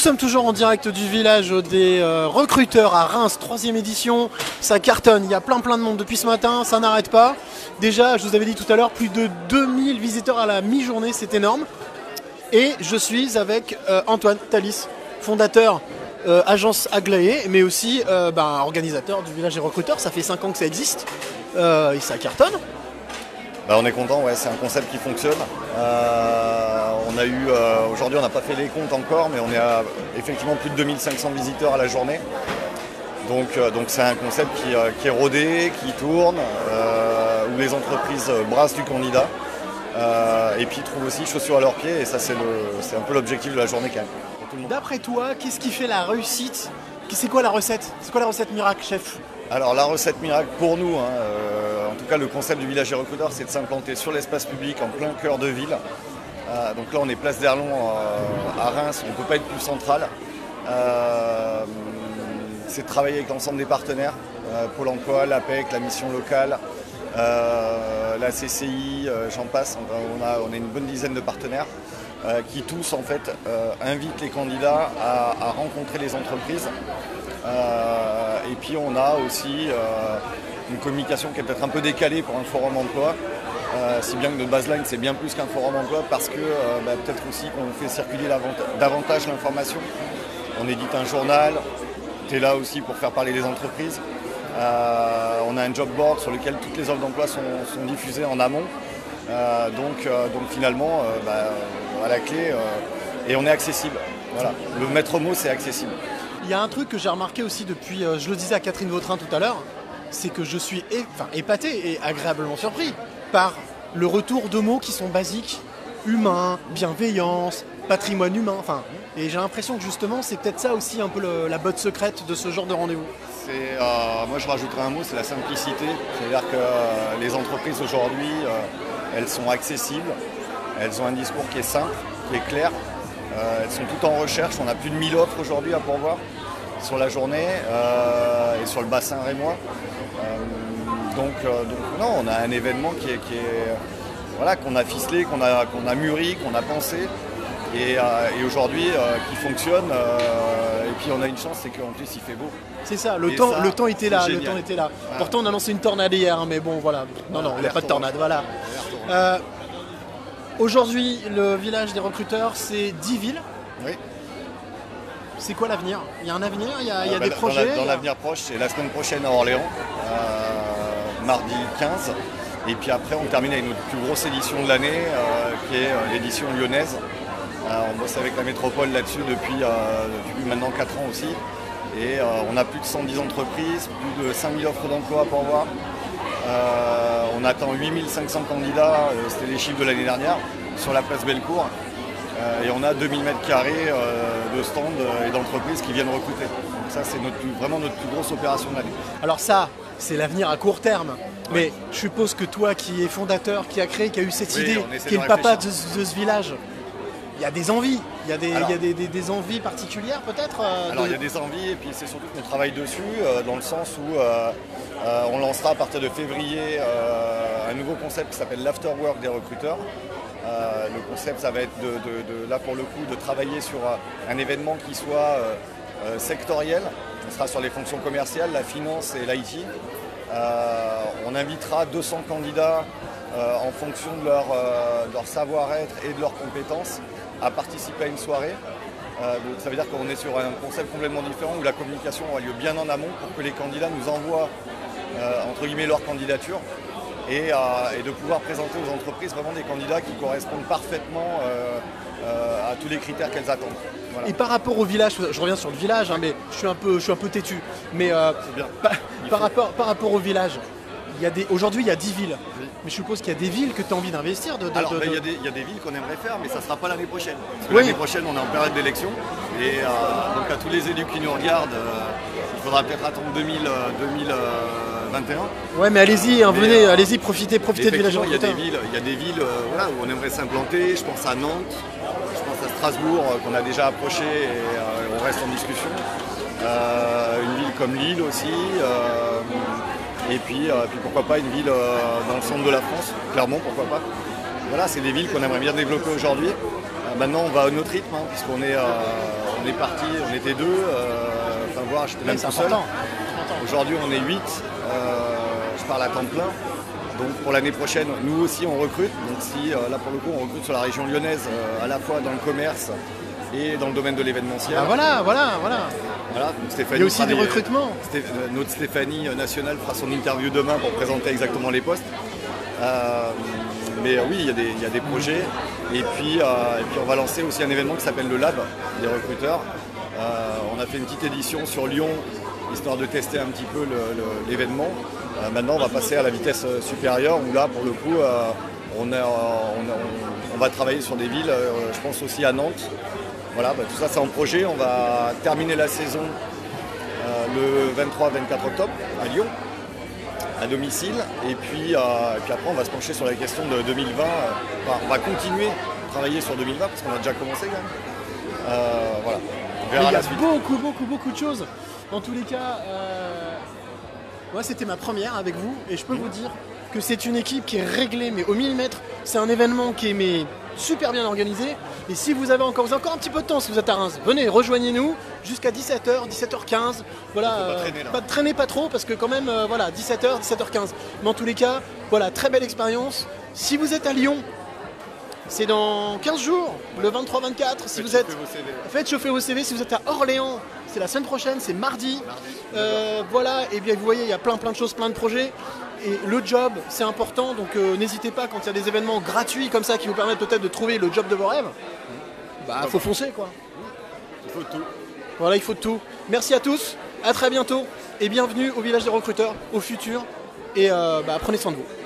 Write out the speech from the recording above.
sommes toujours en direct du village des recruteurs à Reims, 3e édition. Ça cartonne, il y a plein de monde depuis ce matin, ça n'arrête pas. Déjà, je vous avais dit tout à l'heure, plus de 2000 visiteurs à la mi-journée, c'est énorme. Et je suis avec Antoine Tallis, fondateur agence Aglaé, mais aussi organisateur du village des recruteurs. Ça fait 5 ans que ça existe et ça cartonne. Bah, on est content, ouais, c'est un concept qui fonctionne. On a eu, aujourd'hui on n'a pas fait les comptes encore, mais on est à effectivement plus de 2500 visiteurs à la journée. Donc c'est un concept qui est rodé, qui tourne, où les entreprises brassent du candidat et puis trouvent aussi chaussures à leurs pieds, et ça c'est un peu l'objectif de la journée quand même. D'après toi, qu'est-ce qui fait la réussite? C'est quoi la recette? C'est quoi la recette miracle, chef? Alors la recette miracle pour nous, hein, en tout cas le concept du village des recruteurs, c'est de s'implanter sur l'espace public en plein cœur de ville. Donc là on est place d'Erlon à Reims, on ne peut pas être plus central. C'est de travailler avec l'ensemble des partenaires, Pôle emploi, l'APEC, la Mission Locale, la CCI, j'en passe, on a une bonne dizaine de partenaires qui tous en fait invitent les candidats à rencontrer les entreprises. Et puis on a aussi une communication qui est peut-être un peu décalée pour un forum emploi, si bien que notre baseline c'est bien plus qu'un forum emploi, parce que peut-être aussi qu'on fait circuler davantage l'information. On édite un journal, tu es là aussi pour faire parler les entreprises. On a un job board sur lequel toutes les offres d'emploi sont diffusées en amont. Donc finalement, à la clé, et on est accessible. Voilà. Le maître mot c'est accessible. Il y a un truc que j'ai remarqué aussi depuis, je le disais à Catherine Vautrin tout à l'heure, c'est que je suis épaté et agréablement surpris par le retour de mots qui sont basiques, humain, bienveillance, patrimoine humain, enfin, et j'ai l'impression que justement c'est peut-être ça aussi un peu la botte secrète de ce genre de rendez-vous. Moi je rajouterais un mot, c'est la simplicité, c'est-à-dire que les entreprises aujourd'hui, elles sont accessibles, elles ont un discours qui est simple, qui est clair. Elles sont toutes en recherche, on a plus de 1000 offres aujourd'hui à pourvoir sur la journée et sur le bassin rémois. Donc non, on a un événement qui est voilà, qu'on a ficelé, qu'on a mûri, qu'on a pensé et aujourd'hui qui fonctionne. Et puis on a une chance, c'est qu'en plus il fait beau. C'est ça, le temps était là, le temps était là. Voilà. Pourtant on a lancé une tornade hier, hein, mais bon voilà. Non, il n'y a pas de tornade, voilà. Aujourd'hui, le village des recruteurs, c'est 10 villes. Oui. C'est quoi l'avenir? Il y a un avenir, il y a des projets. Dans l'avenir proche, c'est la semaine prochaine à Orléans, mardi 15. Et puis après, on termine avec notre plus grosse édition de l'année, qui est l'édition lyonnaise. On bosse avec la métropole là-dessus depuis maintenant 4 ans aussi. Et on a plus de 110 entreprises, plus de 5000 offres d'emploi à pourvoir. On attend 8500 candidats, c'était les chiffres de l'année dernière, sur la place Bellecour. Et on a 2000 mètres carrés de stands et d'entreprises qui viennent recruter. Donc ça, c'est vraiment notre plus grosse opération de l'année. Alors ça, c'est l'avenir à court terme. Mais ouais. Je suppose que toi, qui es fondateur, qui a créé, qui a eu cette idée, qui est le papa de ce village, il y a des envies, il y a des envies particulières peut-être Alors il y a des envies, et puis c'est surtout qu'on travaille dessus, dans le sens où on lancera à partir de février un nouveau concept qui s'appelle l'Afterwork des recruteurs. Le concept, ça va être là pour le coup de travailler sur un événement qui soit sectoriel. On sera sur les fonctions commerciales, la finance et l'IT. On invitera 200 candidats en fonction de leur savoir-être et de leurs compétences à participer à une soirée. Donc ça veut dire qu'on est sur un concept complètement différent où la communication aura lieu bien en amont pour que les candidats nous envoient entre guillemets leur candidature et de pouvoir présenter aux entreprises vraiment des candidats qui correspondent parfaitement à tous les critères qu'elles attendent. Voilà. Et par rapport au village, je reviens sur le village, hein, mais je suis un peu têtu, mais par rapport au village, aujourd'hui il y a 10 villes. Oui. Mais je suppose qu'il y a des villes que tu as envie d'investir. Il y a des villes qu'on aimerait faire, mais ça ne sera pas l'année prochaine. Parce que oui. L'année prochaine, on est en période d'élection. Et donc à tous les élus qui nous regardent, il faudra peut-être attendre 2021. Ouais, mais allez-y, hein, venez, allez-y, profitez du village. Il y a des villes voilà, où on aimerait s'implanter. Je pense à Nantes, je pense à Strasbourg, qu'on a déjà approché et on reste en discussion. Une ville comme Lille aussi. Et puis pourquoi pas une ville dans le centre de la France, Clermont, pourquoi pas. Voilà, c'est des villes qu'on aimerait bien développer aujourd'hui, Maintenant, on va à notre rythme, hein, puisqu'on est, parti, on était deux. Enfin, voir, j'étais même tout seul. Aujourd'hui, on est 8. Je parle à temps plein. Donc pour l'année prochaine, nous aussi on recrute. Donc si là pour le coup on recrute sur la région lyonnaise, à la fois dans le commerce et dans le domaine de l'événementiel. Ah voilà. Donc Stéphanie, il y a aussi des recrutements. Notre Stéphanie nationale fera son interview demain pour présenter exactement les postes. Mais oui, il y a des projets. Et puis on va lancer aussi un événement qui s'appelle le Lab des recruteurs. On a fait une petite édition sur Lyon, histoire de tester un petit peu l'événement. Maintenant, on va passer à la vitesse supérieure où là, pour le coup, on va travailler sur des villes, je pense aussi à Nantes. Voilà, bah, tout ça, c'est en projet. On va terminer la saison le 23-24 octobre à Lyon, à domicile. Et puis après, on va se pencher sur la question de 2020. On va continuer à travailler sur 2020 parce qu'on a déjà commencé quand même. Voilà, on verra la suite. Il y a beaucoup de choses. Dans tous les cas... Moi, c'était ma première avec vous et je peux vous dire que c'est une équipe qui est réglée mais au millimètre. C'est un événement qui est super bien organisé. Et si vous avez encore un petit peu de temps, si vous êtes à Reims, venez, rejoignez-nous jusqu'à 17h, 17h15. Voilà, traînez pas trop parce que quand même, voilà, 17h, 17h15. Mais en tous les cas, voilà, très belle expérience. Si vous êtes à Lyon, c'est dans 15 jours, le 23-24. Si vous êtes... Faites chauffer vos CV. Si vous êtes à Orléans, c'est la semaine prochaine, c'est mardi. Voilà, et bien vous voyez, il y a plein de choses, plein de projets. Et le job, c'est important. Donc n'hésitez pas, quand il y a des événements gratuits comme ça qui vous permettent peut-être de trouver le job de vos rêves, bah faut foncer quoi. Il faut tout. Voilà, il faut tout. Merci à tous, à très bientôt et bienvenue au Village des Recruteurs, au futur. Et prenez soin de vous.